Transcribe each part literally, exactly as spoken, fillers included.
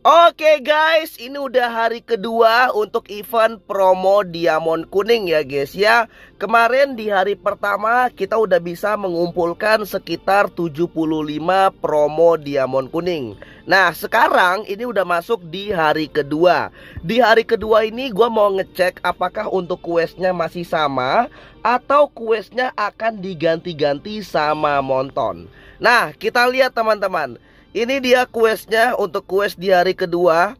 Oke guys, ini udah hari kedua untuk event promo Diamond Kuning ya guys ya. Kemarin di hari pertama kita udah bisa mengumpulkan sekitar tujuh puluh lima promo Diamond Kuning. Nah sekarang ini udah masuk di hari kedua. Di hari kedua ini gue mau ngecek apakah untuk questnya masih sama atau questnya akan diganti-ganti sama Monton. Nah kita lihat teman-teman. Ini dia questnya untuk quest di hari kedua.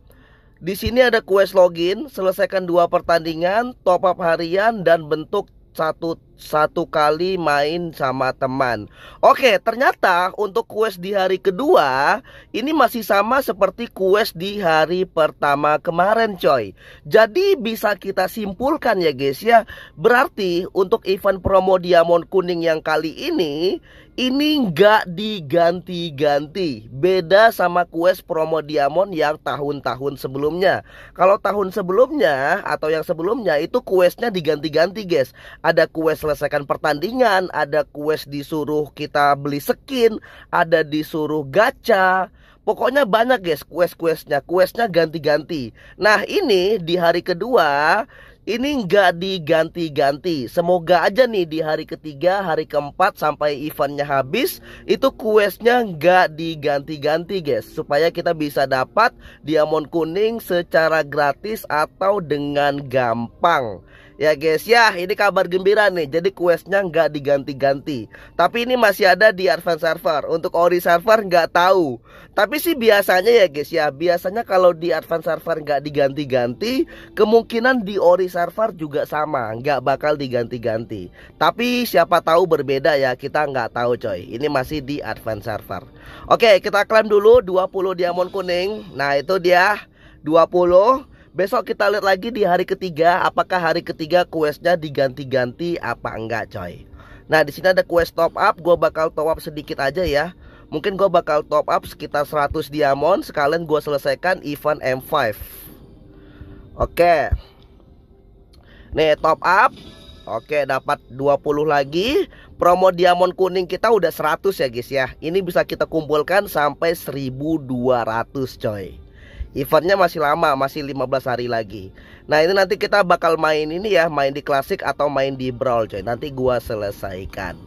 Di sini ada quest login, selesaikan dua pertandingan, top up harian, dan bentuk satu satu kali main sama teman. Oke, ternyata untuk quest di hari kedua ini masih sama seperti quest di hari pertama kemarin, coy. Jadi bisa kita simpulkan ya guys ya, berarti untuk event promo Diamond Kuning yang kali ini ini nggak diganti-ganti, beda sama quest promo Diamond yang tahun-tahun sebelumnya. Kalau tahun sebelumnya atau yang sebelumnya itu questnya diganti-ganti guys. Ada quest selesaikan pertandingan, ada quest disuruh kita beli skin, ada disuruh gacha. Pokoknya banyak guys quest-questnya, questnya ganti-ganti. Nah ini di hari kedua ini nggak diganti-ganti. Semoga aja nih di hari ketiga, hari keempat sampai eventnya habis itu questnya nggak diganti-ganti guys, supaya kita bisa dapat Diamond Kuning secara gratis atau dengan gampang. Ya guys ya, ini kabar gembira nih. Jadi questnya nggak diganti-ganti. Tapi ini masih ada di Advance Server. Untuk Ori Server nggak tahu. Tapi sih biasanya ya guys ya, biasanya kalau di Advance Server nggak diganti-ganti, kemungkinan di Ori Server juga sama, nggak bakal diganti-ganti. Tapi siapa tahu berbeda ya, kita nggak tahu coy. Ini masih di Advance Server. Oke, kita klaim dulu dua puluh Diamond Kuning. Nah itu dia dua puluh. Besok kita lihat lagi di hari ketiga, apakah hari ketiga questnya diganti-ganti apa enggak coy. Nah di sini ada quest top up, gue bakal top up sedikit aja ya. Mungkin gue bakal top up sekitar seratus diamond, sekalian gue selesaikan event M lima. Oke. Nih top up. Oke, dapat dua puluh lagi. Promo Diamond Kuning kita udah seratus ya guys ya. Ini bisa kita kumpulkan sampai seribu dua ratus coy. Eventnya masih lama, masih lima belas hari lagi. Nah ini nanti kita bakal main ini ya, main di klasik atau main di brawl coy. Nanti gua selesaikan.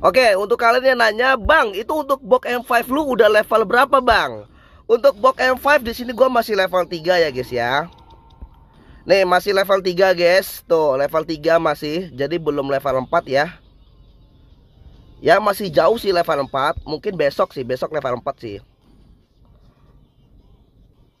Oke, untuk kalian yang nanya, bang itu untuk box M lima lu udah level berapa bang? Untuk box M lima di sini gua masih level tiga ya guys ya. Nih masih level tiga guys. Tuh level tiga masih. Jadi belum level empat ya. Ya masih jauh sih level empat. Mungkin besok sih, besok level empat sih.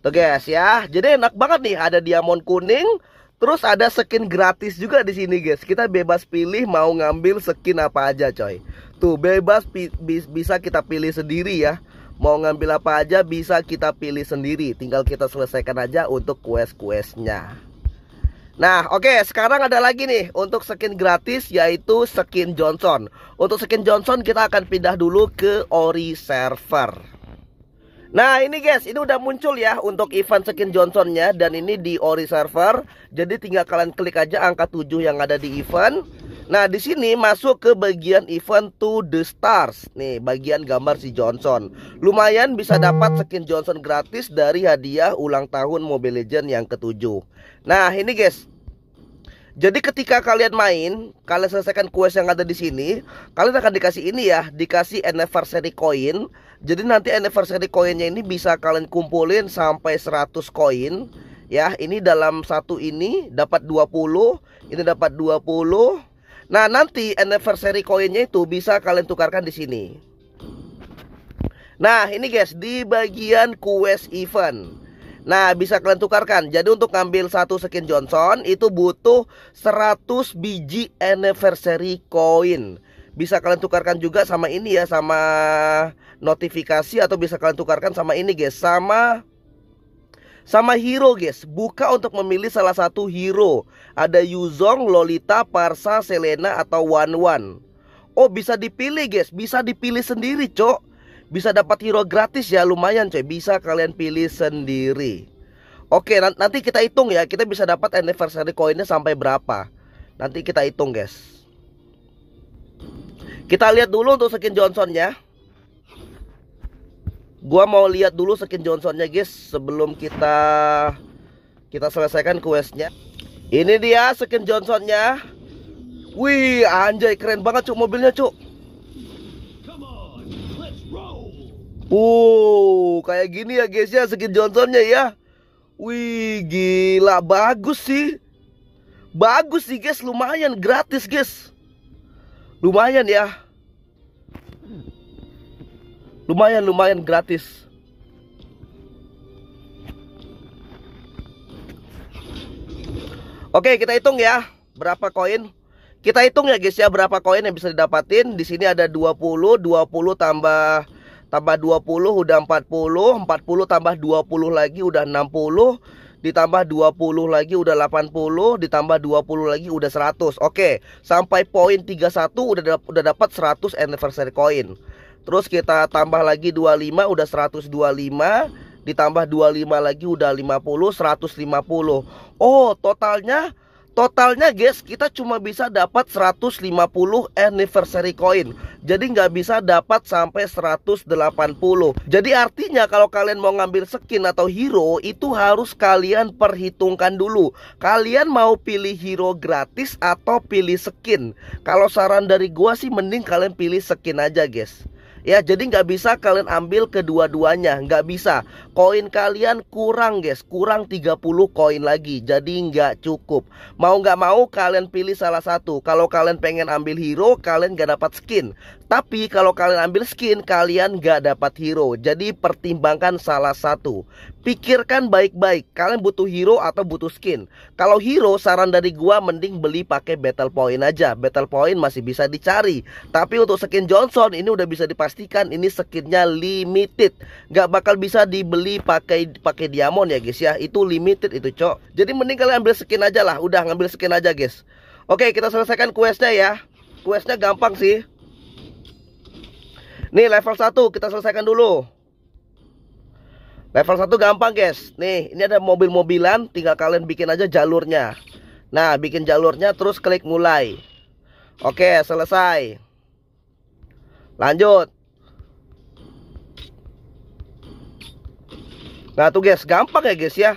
Tuh guys ya, jadi enak banget nih, ada Diamond Kuning, terus ada skin gratis juga di sini guys. Kita bebas pilih mau ngambil skin apa aja coy. Tuh bebas pi bisa kita pilih sendiri ya. Mau ngambil apa aja bisa kita pilih sendiri. Tinggal kita selesaikan aja untuk quest-questnya. Nah oke, okay, sekarang ada lagi nih untuk skin gratis, yaitu skin Johnson. Untuk skin Johnson kita akan pindah dulu ke Ori Server. Nah ini guys, ini udah muncul ya untuk event skin Johnsonnya, dan ini di Ori Server. Jadi tinggal kalian klik aja angka tujuh yang ada di event. Nah di sini masuk ke bagian event to the stars. Nih bagian gambar si Johnson. Lumayan bisa dapat skin Johnson gratis dari hadiah ulang tahun Mobile Legends yang ketujuh. Nah ini guys, jadi ketika kalian main, kalian selesaikan quest yang ada di sini, kalian akan dikasih ini ya, dikasih anniversary coin. Jadi nanti anniversary coinnya ini bisa kalian kumpulin sampai seratus koin ya. Ini dalam satu ini dapat dua puluh, ini dapat dua puluh. Nah, nanti anniversary coinnya itu bisa kalian tukarkan di sini. Nah, ini guys di bagian quest event. Nah bisa kalian tukarkan. Jadi untuk ngambil satu skin Johnson itu butuh seratus biji anniversary coin. Bisa kalian tukarkan juga sama ini ya, sama notifikasi, atau bisa kalian tukarkan sama ini guys, sama sama hero guys. Buka untuk memilih salah satu hero. Ada Yuzhong, Lolita, Parsa, Selena, atau Wanwan. Oh bisa dipilih guys, bisa dipilih sendiri cok. Bisa dapat hero gratis ya, lumayan coy. Bisa kalian pilih sendiri. Oke, nanti kita hitung ya, kita bisa dapat anniversary coinnya sampai berapa. Nanti kita hitung guys. Kita lihat dulu untuk skin Johnson ya. Gua mau lihat dulu skin Johnsonnya guys sebelum kita kita selesaikan questnya. Ini dia skin Johnsonnya. Wih, anjay keren banget cuk mobilnya cuk. Wow, kayak gini ya guys ya skin Johnsonnya ya. Wih, gila bagus sih. Bagus sih guys, lumayan gratis guys. Lumayan ya. Lumayan, lumayan gratis. Oke, kita hitung ya berapa koin. Kita hitung ya guys ya berapa koin yang bisa didapatin. Di sini ada dua puluh, dua puluh tambah tambah dua puluh udah empat puluh, empat puluh tambah dua puluh lagi udah enam puluh, ditambah dua puluh lagi udah delapan puluh, ditambah dua puluh lagi udah seratus. Oke, sampai poin tiga puluh satu udah dap udah dapat seratus anniversary coin. Terus kita tambah lagi dua puluh lima udah seratus dua puluh lima, ditambah dua puluh lima lagi udah lima puluh, seratus lima puluh. Oh, totalnya totalnya guys kita cuma bisa dapat seratus lima puluh anniversary coin. Jadi nggak bisa dapat sampai seratus delapan puluh. Jadi artinya kalau kalian mau ngambil skin atau hero itu harus kalian perhitungkan dulu. Kalian mau pilih hero gratis atau pilih skin? Kalau saran dari gua sih mending kalian pilih skin aja guys. Ya, jadi nggak bisa kalian ambil kedua-duanya, nggak bisa. Koin kalian kurang guys, kurang tiga puluh koin lagi, jadi nggak cukup. Mau nggak mau kalian pilih salah satu. Kalau kalian pengen ambil hero, kalian nggak dapat skin. Tapi kalau kalian ambil skin, kalian nggak dapat hero. Jadi pertimbangkan salah satu. Pikirkan baik-baik, kalian butuh hero atau butuh skin. Kalau hero, saran dari gua mending beli pakai battle point aja. Battle point masih bisa dicari. Tapi untuk skin Johnson ini udah bisa dipakai. Pastikan ini skinnya limited, nggak bakal bisa dibeli pakai pakai diamond ya guys ya, itu limited itu cok. Jadi mending kalian ambil skin aja lah, udah ngambil skin aja guys. Oke, kita selesaikan questnya ya. Questnya gampang sih. Nih level satu kita selesaikan dulu. Level satu gampang guys. Nih ini ada mobil-mobilan, tinggal kalian bikin aja jalurnya. Nah bikin jalurnya terus klik mulai. Oke selesai. Lanjut. Nah tuh guys, gampang ya guys ya.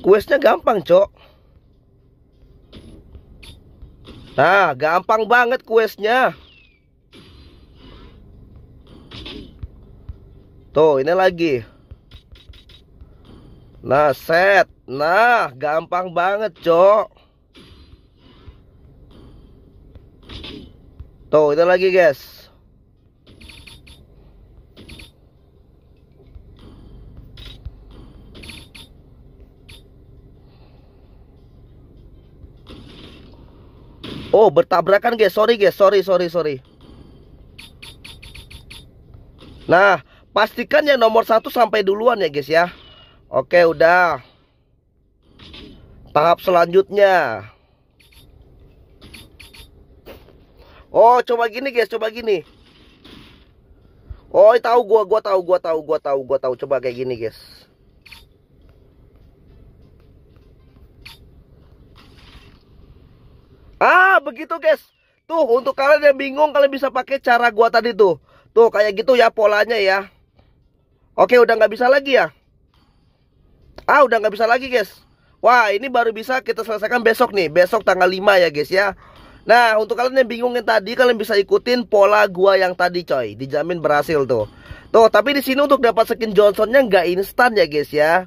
Questnya gampang cok. Nah gampang banget questnya. Tuh ini lagi. Nah set. Nah gampang banget cok. Tuh itu lagi guys. Oh bertabrakan guys. Sorry guys. Sorry sorry sorry. Nah pastikan yang nomor satu sampai duluan ya guys ya. Oke udah. Tahap selanjutnya. Oh, coba gini guys, coba gini. Oh, tahu gua, gua tahu, gua tahu, gua tahu, gua tahu. Coba kayak gini guys. Ah, begitu guys. Tuh, untuk kalian yang bingung, kalian bisa pakai cara gua tadi tuh. Tuh, kayak gitu ya polanya ya. Oke, udah nggak bisa lagi ya. Ah, udah nggak bisa lagi guys. Wah, ini baru bisa kita selesaikan besok nih. Besok tanggal lima ya guys ya. Nah untuk kalian yang bingungin tadi, kalian bisa ikutin pola gua yang tadi coy. Dijamin berhasil tuh. Tuh tapi di sini untuk dapat skin Johnsonnya nggak instan ya guys ya.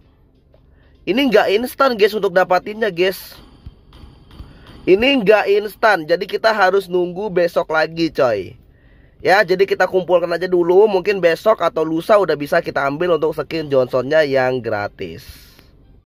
Ini nggak instan guys untuk dapatinnya guys. Ini nggak instan. Jadi kita harus nunggu besok lagi coy. Ya jadi kita kumpulkan aja dulu. Mungkin besok atau lusa udah bisa kita ambil untuk skin Johnsonnya yang gratis.